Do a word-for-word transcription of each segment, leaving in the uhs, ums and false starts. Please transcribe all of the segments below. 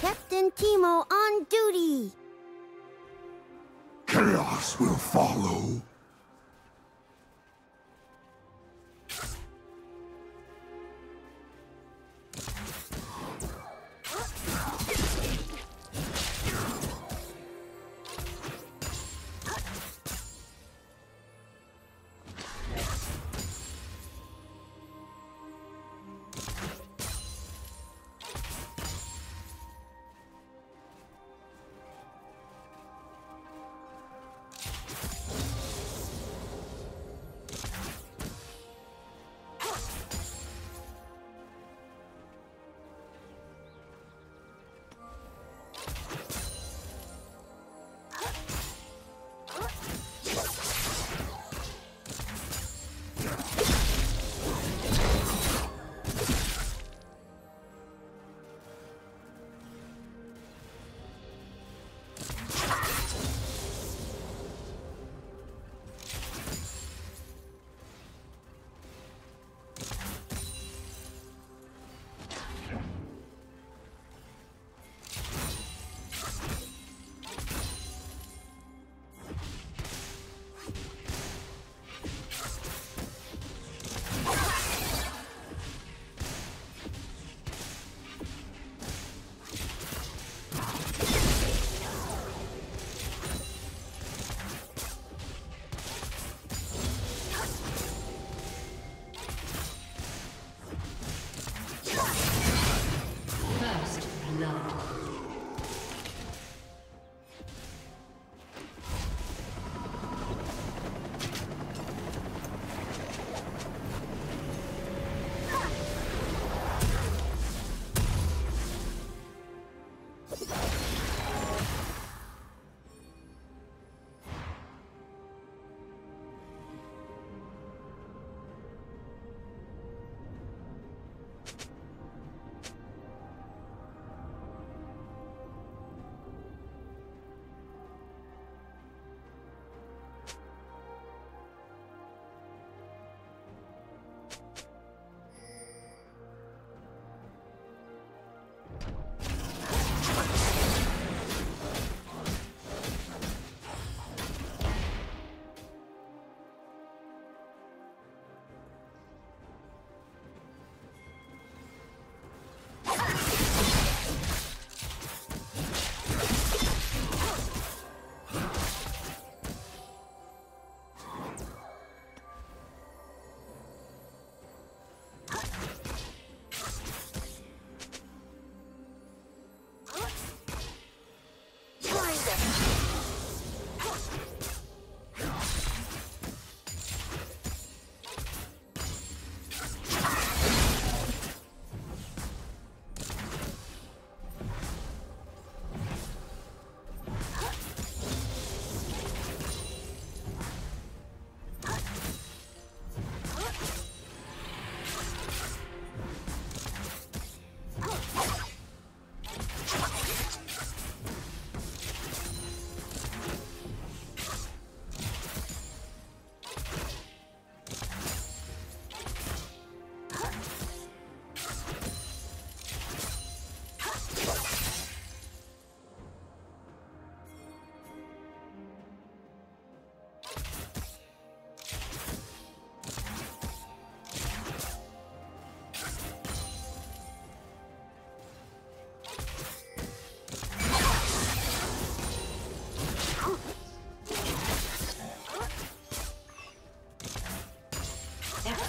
Captain Teemo on duty! Chaos will follow.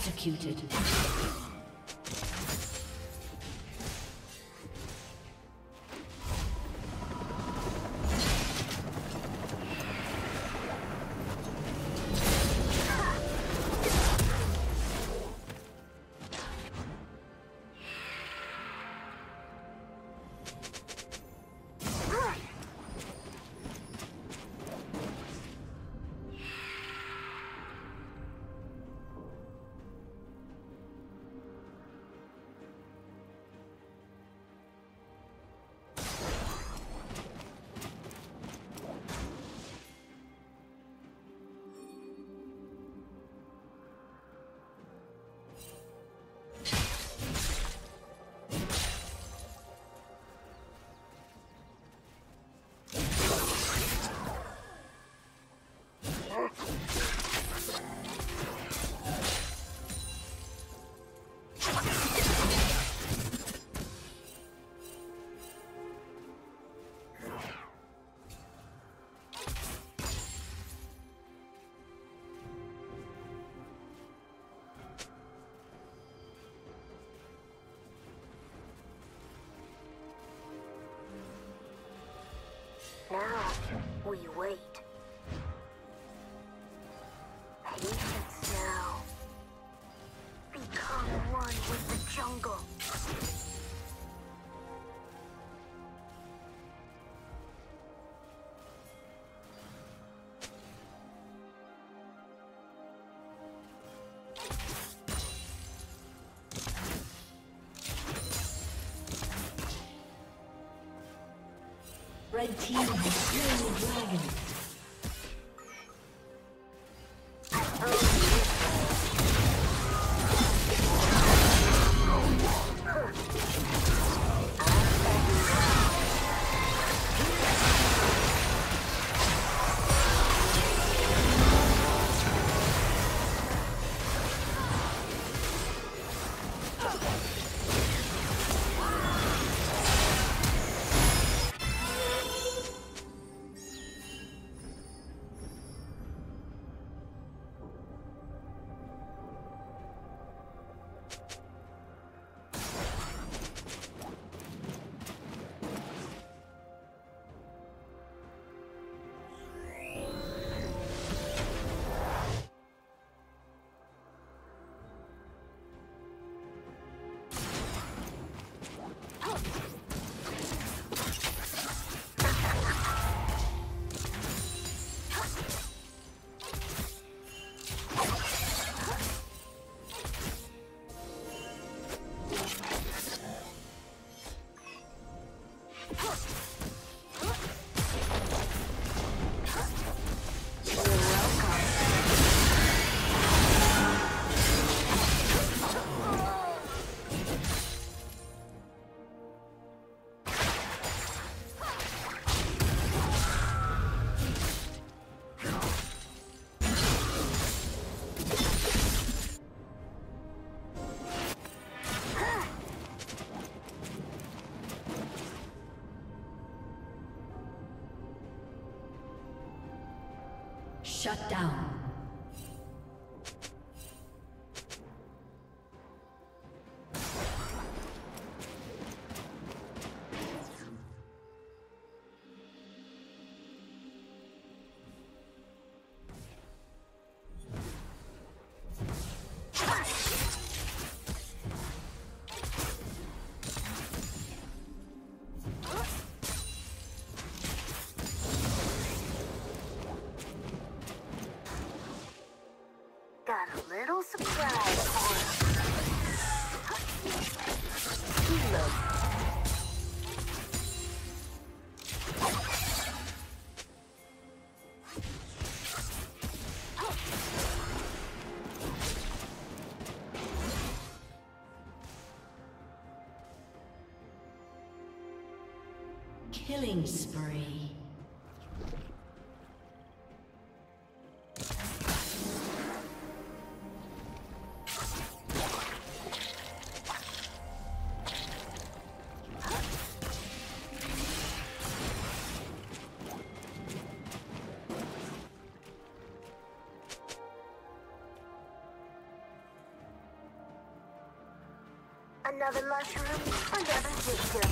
Executed. Now, we wait. Patience now. Become one with the jungle. Red team has slain the dragon. Shut down. Little surprise Teemo. Killing spree. Another mushroom, another victim.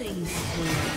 Killing spree.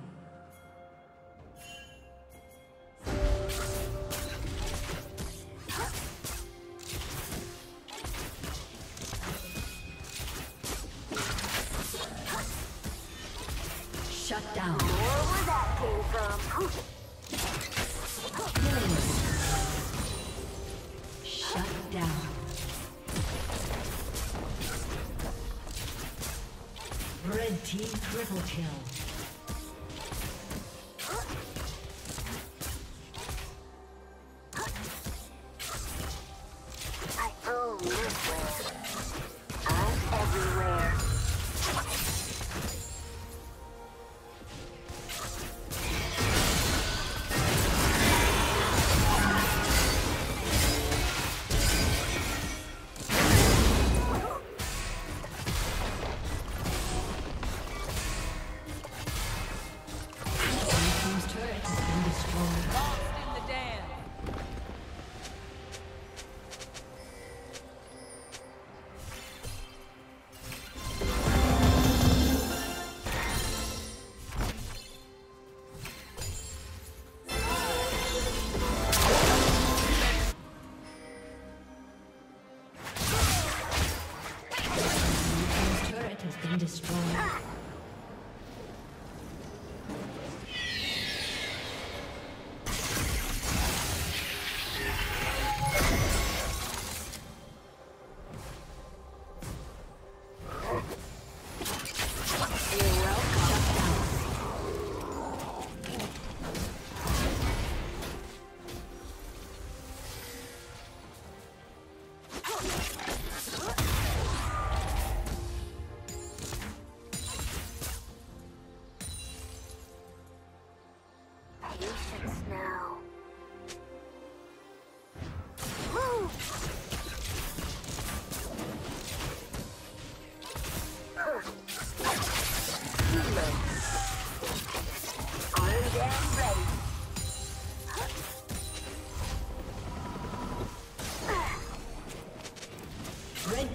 Shut down. Where was that came from? Team triple kill.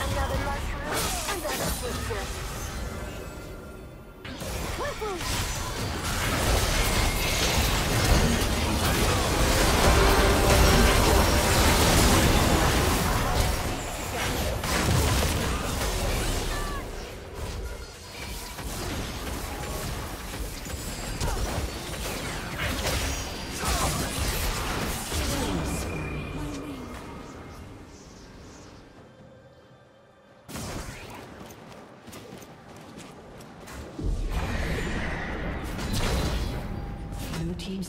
Another mushroom, another picture. Woohoo! Team's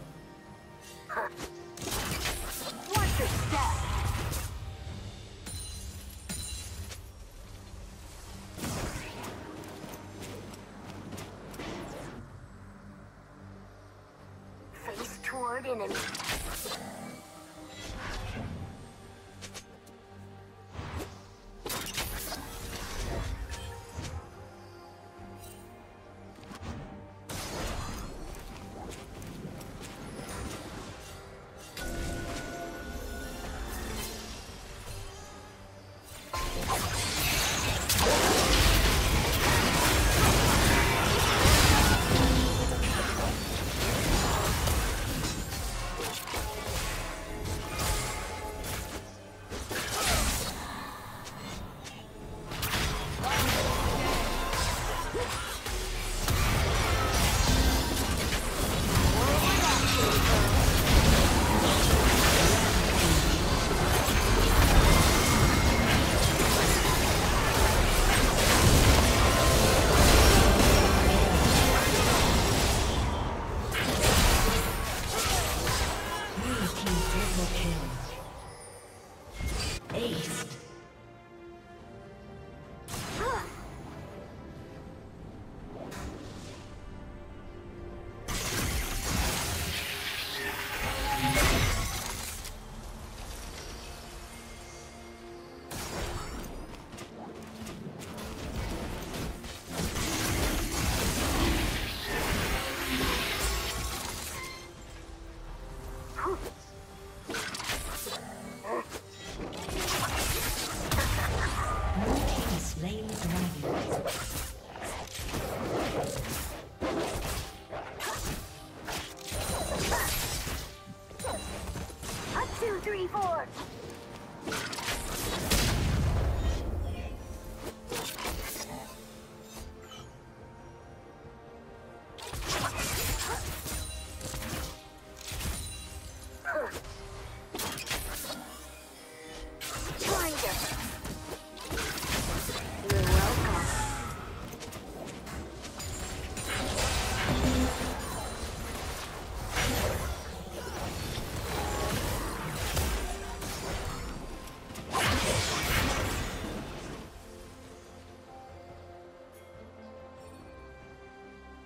What's your step? enemy.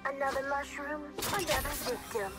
Another mushroom, another victim.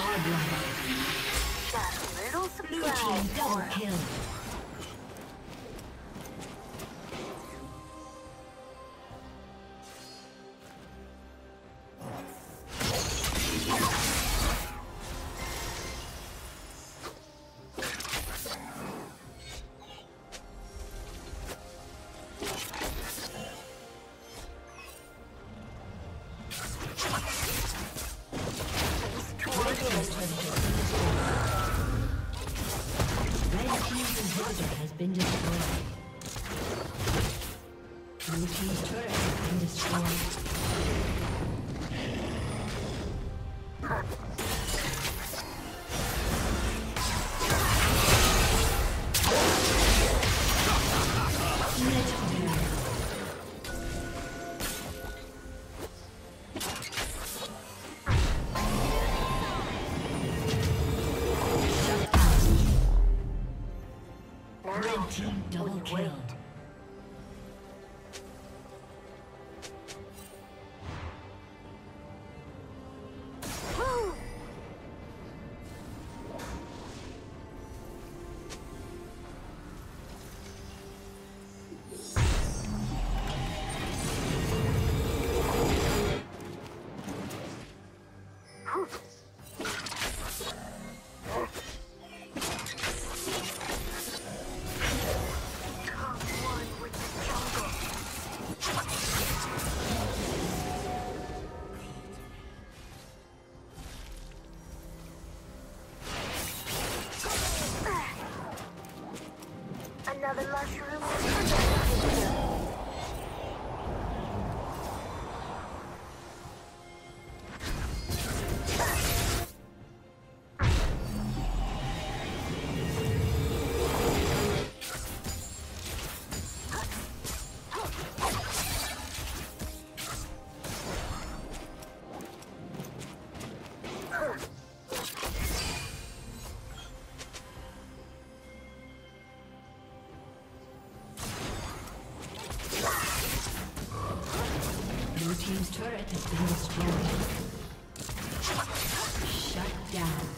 Double kill. Been destroyed. Blue team's turret has been destroyed. Oh. has been destroyed. Shut down.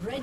Red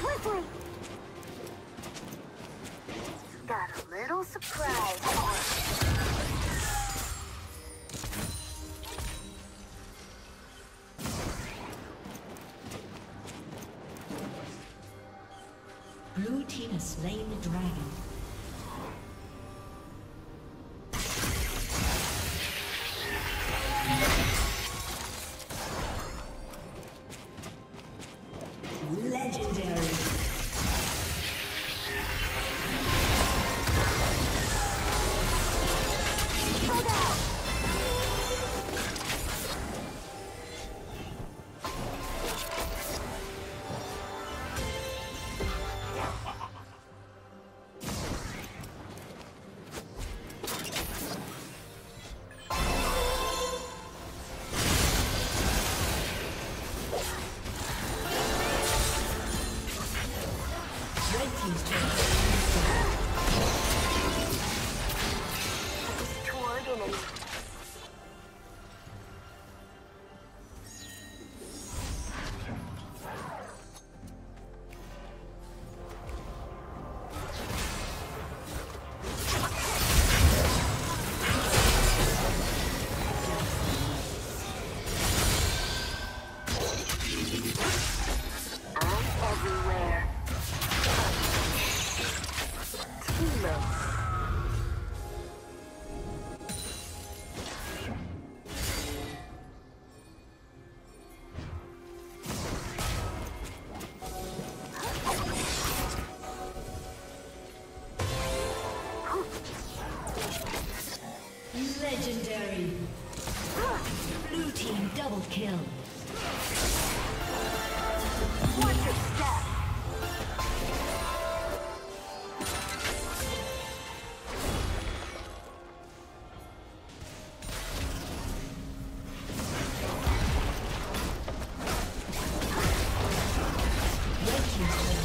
Quickly! Got a little surprise for you. Blue team has slain the dragon. Kill. Watch your step. Red team's turret